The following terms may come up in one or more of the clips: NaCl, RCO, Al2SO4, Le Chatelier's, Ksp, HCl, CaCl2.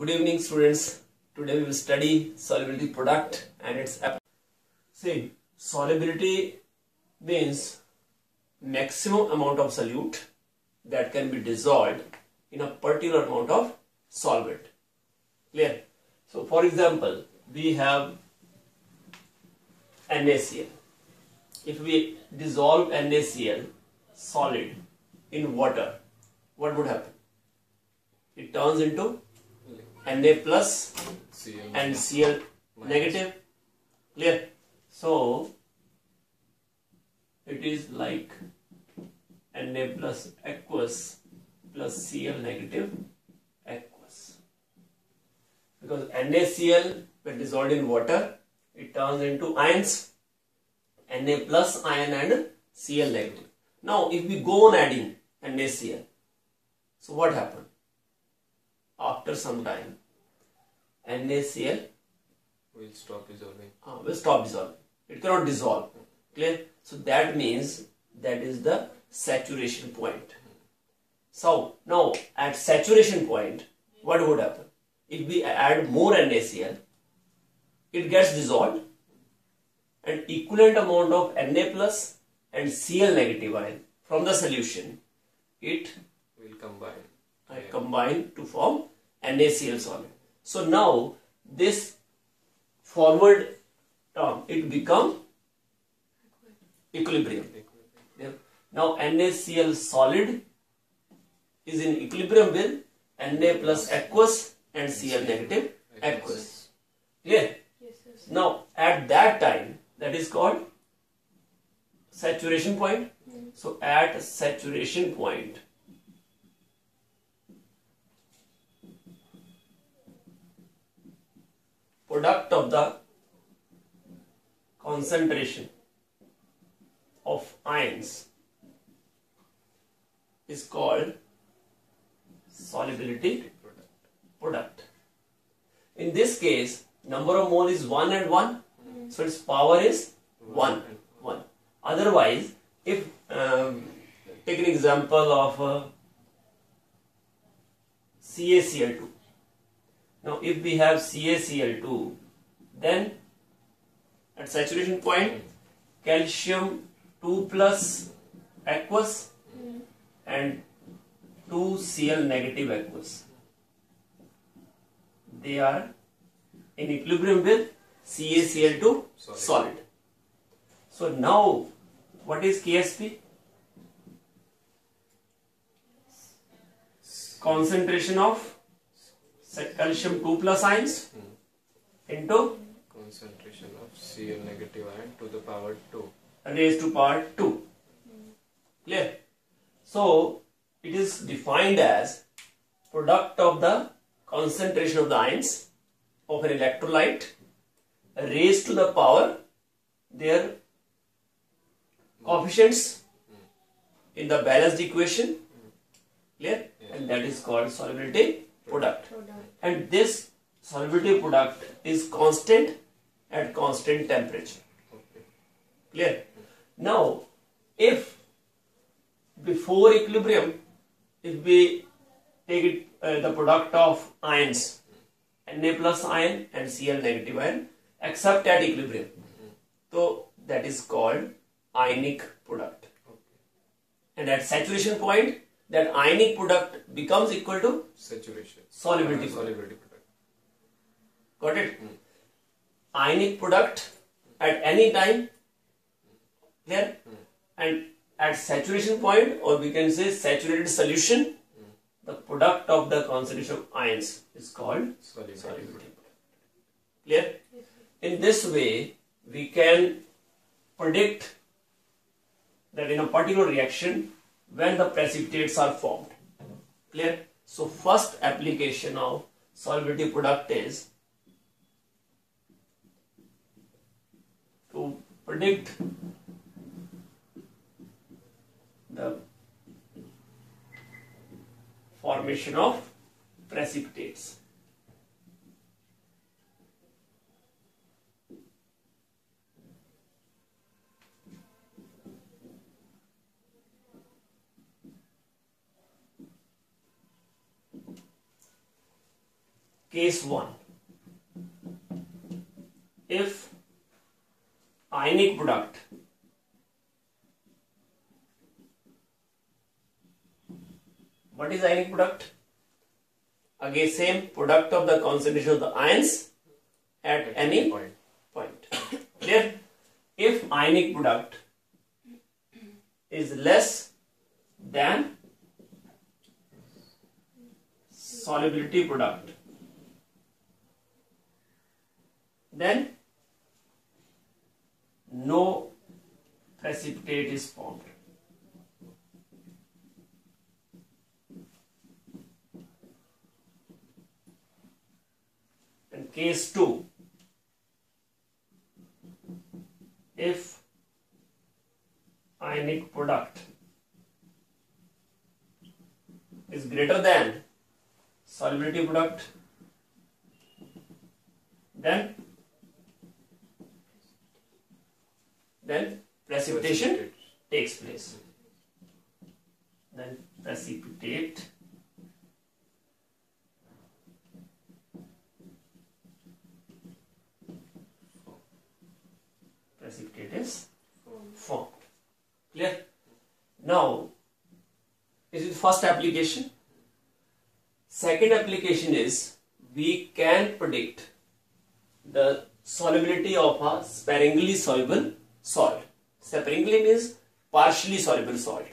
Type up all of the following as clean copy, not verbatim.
Good evening students. Today we will study solubility product and its application. See, solubility means maximum amount of solute that can be dissolved in a particular amount of solvent. Clear? So for example, we have NaCl. If we dissolve NaCl solid in water, what would happen? It turns into Na plus and Cl negative. Clear? So it is like Na plus aqueous plus Cl negative aqueous, because NaCl when dissolved in water, it turns into ions, Na plus ion and Cl negative. Now if we go on adding NaCl, so what happened? After some time, NaCl will stop dissolving. It cannot dissolve. Clear? So that means that is the saturation point. So now at saturation point, what would happen? If we add more NaCl, it gets dissolved and equivalent amount of Na plus and Cl negative ion from the solution, it will combine. Combine to form NaCl solid. So now this forward term, it become equilibrium. Now NaCl solid is in equilibrium with Na plus aqueous and Cl negative aqueous. Clear? Yes, now at that time, that is called saturation point. So at saturation point, product of the concentration of ions is called solubility product. In this case, number of mole is 1 and 1, so its power is 1. Otherwise, if take an example of CaCl2. Now if we have CaCl2, then at saturation point, calcium 2 plus aqueous and 2 Cl negative aqueous, they are in equilibrium with CaCl2 solid. So now what is Ksp? Concentration of calcium 2 plus ions into concentration of Cl negative ion to the power 2 raised to power 2. Clear? So it is defined as product of the concentration of the ions of an electrolyte raised to the power their coefficients in the balanced equation. Clear? And that is called solubility product. And this solubility product is constant at constant temperature. Clear? Now if before equilibrium, if we take it the product of ions Na plus ion and Cl negative ion except at equilibrium, so that is called ionic product. And at saturation point, that ionic product becomes equal to saturation solubility product. Got it? Ionic product at any time. Clear? And at saturation point, or we can say saturated solution, the product of the concentration of ions is called solubility product. Clear? In this way, we can predict that in a particular reaction, when the precipitates are formed. Clear? So first application of solubility product is to predict the formation of precipitates. Case 1. If ionic product . What is ionic product? Again, same product of the concentration of the ions at any point. Clear? If ionic product is less than solubility product, then no precipitate is formed. And case 2, if ionic product is greater than solubility product, then precipitation takes place. Then precipitate is formed. Clear? Now, this is the first application. Second application is we can predict the solubility of a sparingly soluble salt. Sparingly means partially soluble salt.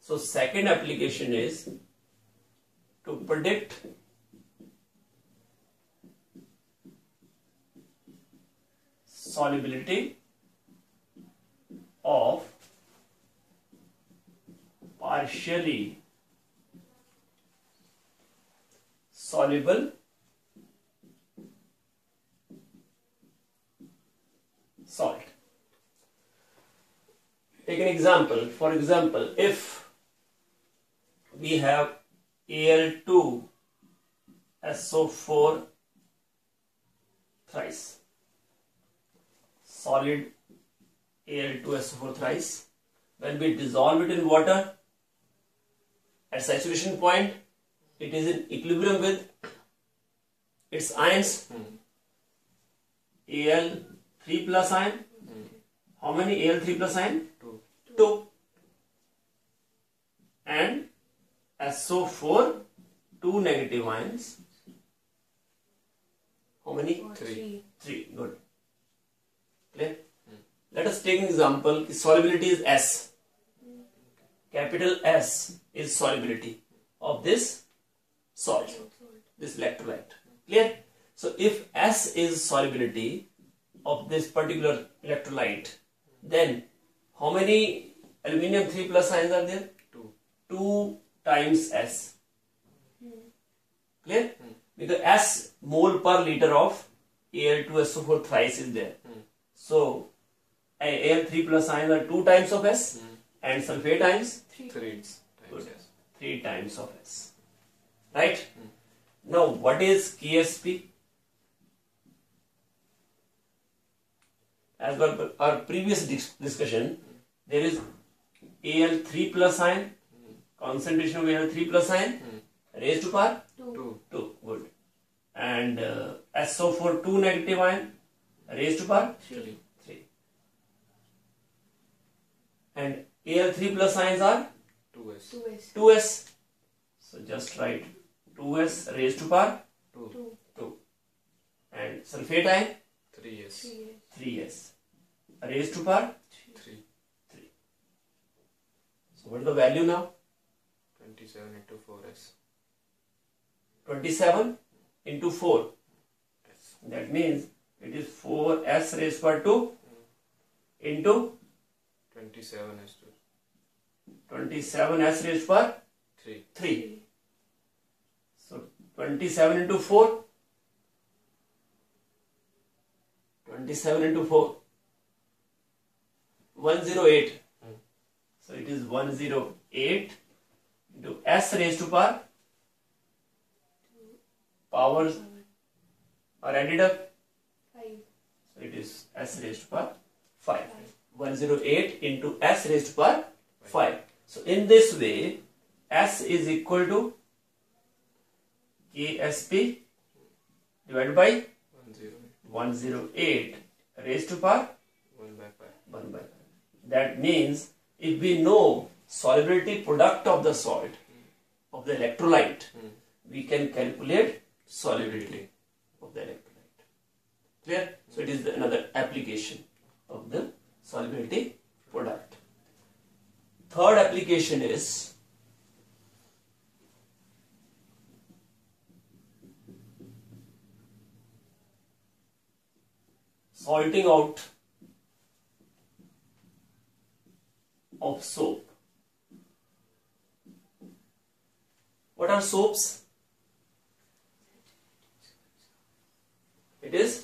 So, second application is to predict solubility of partially soluble salt. Take an example. For example, if we have Al2SO4 thrice, solid Al2SO4 thrice, when we dissolve it in water at saturation point, it is in equilibrium with its ions. Al3 plus ion. How many Al3 plus ion? 2. And SO4, 2 negative ions. How many? 3. Good. Clear? Let us take an example. Solubility is S. Capital S is solubility of this salt, this electrolyte. Clear? So if S is solubility of this particular electrolyte, then how many aluminum 3 plus ions are there? 2. 2 times S. Clear? Because S mole per liter of Al2SO4 thrice is there. So Al3 plus ions are 2 times of S, and sulfate ions 3 times of S. Right? Now, what is Ksp? As per our previous discussion, there is Al3 plus ion, concentration of Al3 plus ion, raised to power 2. Good. And SO4, 2 negative ion, raised to power 3. And Al3 plus ions are 2s. So just write 2s raised to power 2. And sulfate ion 3s raised to power 3. So what is the value now? 27 into 4s. 27 into 4. Yes. That means it is 4s raised to power 2 into 27s raised to power 3. So 27 into 4. 27 into 4. 108. So it is 108 into s raised to power. Powers are added up. 5. So it is s raised to power 5. 108 into s raised to power 5. So in this way, s is equal to Ksp divided by 108 raised to power 1 by 5. That means if we know solubility product of the salt, of the electrolyte, we can calculate solubility of the electrolyte. Clear? So it is another application of the solubility product. Third application is salting out of soap. What are soaps? It is,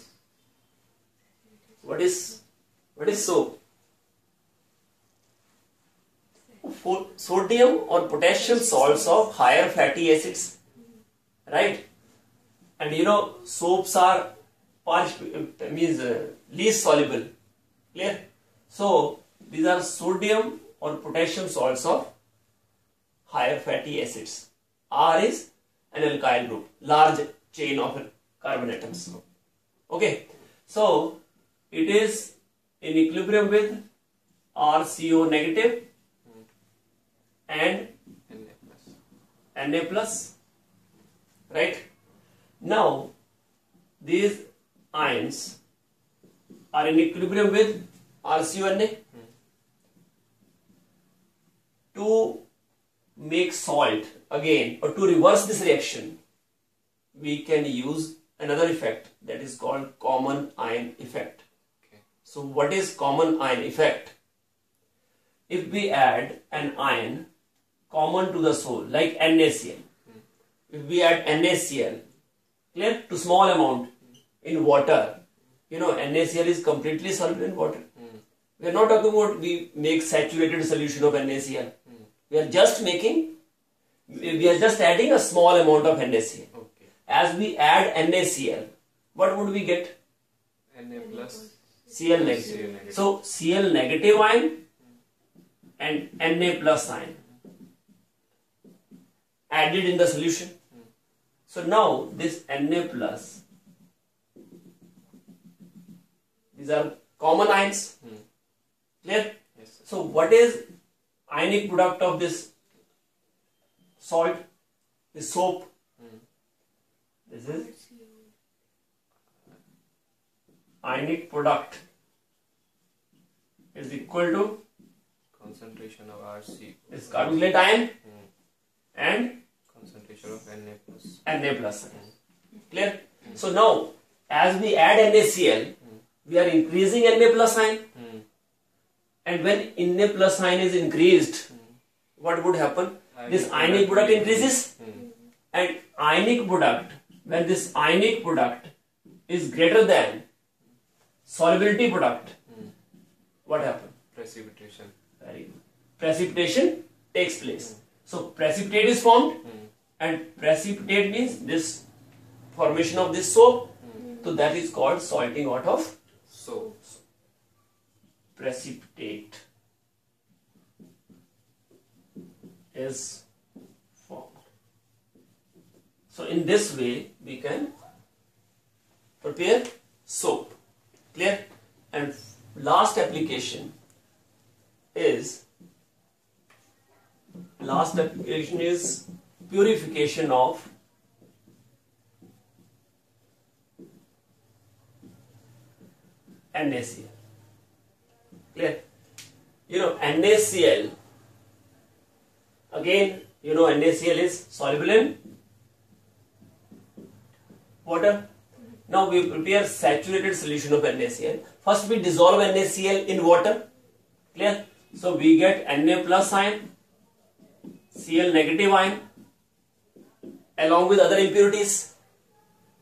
what is soap? Sodium or potassium salts of higher fatty acids, right? And you know, soaps are means least soluble. Clear? So these are sodium or potassium salts of higher fatty acids. R is an alkyl group, large chain of carbon atoms. Okay, so it is in equilibrium with RCO negative and Na plus, right? Now these ions are in equilibrium with RCO Na. To make salt again, or to reverse this reaction, we can use another effect that is called common ion effect. Okay. So what is common ion effect? If we add an ion common to the soul, like NaCl, if we add NaCl, clear, to small amount in water, you know, NaCl is completely soluble in water. We are not talking about we make saturated solution of NaCl. We are just making, we are just adding a small amount of NaCl. Okay. As we add NaCl, what would we get? Na plus Cl negative. So Cl negative ion and Na plus ion added in the solution. So now this Na plus, these are common ions. Clear? Yes, so what is ionic product of this salt, this soap? This is ionic product is equal to concentration of RC, this carbonyl ion, and concentration of Na plus. Clear? So now as we add NaCl, we are increasing Na plus ion, and when Na plus ion is increased, what would happen? This ionic product increases, and ionic product, when this ionic product is greater than solubility product, what happens? Precipitation. Very good. Precipitation takes place. So precipitate is formed, and precipitate means this formation of this soap. So that is called salting out of soap. Precipitate is formed. So in this way we can prepare soap. Clear? And last application is purification of NaCl. Clear? You know, NaCl, again, you know, NaCl is soluble in water. Now we prepare saturated solution of NaCl. First we dissolve NaCl in water. Clear? So we get Na plus ion, Cl negative ion, along with other impurities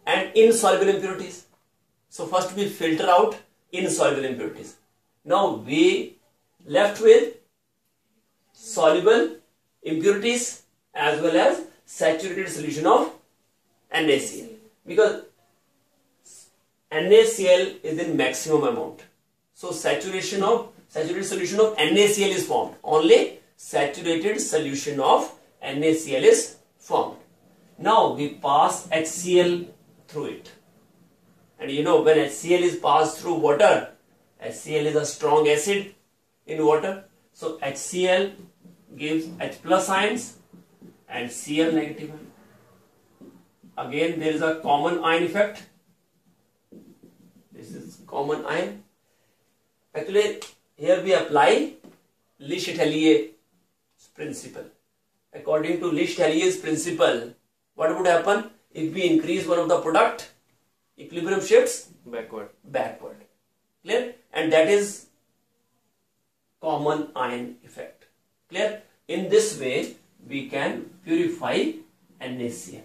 and insoluble impurities. So first we filter out insoluble impurities. Now we left with soluble impurities as well as saturated solution of NaCl, because NaCl is in maximum amount. So saturated solution of NaCl is formed. Only saturated solution of NaCl is formed. Now we pass HCl through it. And you know, when HCl is passed through water, HCl is a strong acid in water. So HCl gives H plus ions and Cl negative ion. Again, there is a common ion effect. This is common ion. Actually, here we apply Le Chatelier's principle. According to Le Chatelier's principle, what would happen if we increase one of the product? Equilibrium shifts backward. Clear? And that is common ion effect. Clear? In this way, we can purify NaCl.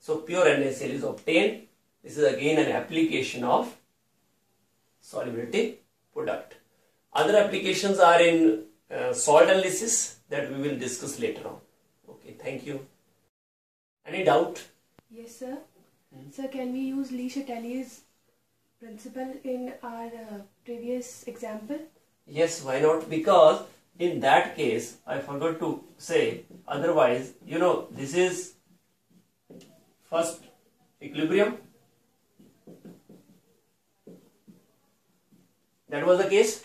So pure NaCl is obtained. This is again an application of solubility product. Other applications are in salt analysis, that we will discuss later on. Okay, thank you. Any doubt? Yes, sir. Sir, can we use Le Chatelier's principle in our previous example? Yes, why not? Because in that case, I forgot to say, otherwise, you know, this is first equilibrium. That was the case.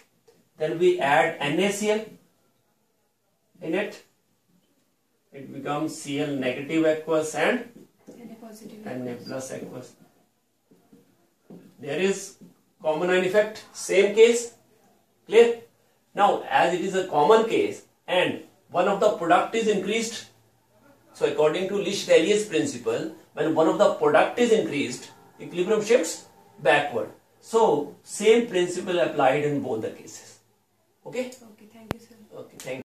Then we add NaCl in it. It becomes Cl negative aqueous and Na plus aqueous. There is common ion effect, same case. Clear? Now, as it is a common case and one of the product is increased, so according to Le Chatelier's principle, when one of the product is increased, equilibrium shifts backward. So, same principle applied in both the cases. Okay? Okay, thank you, sir. Okay, thank you.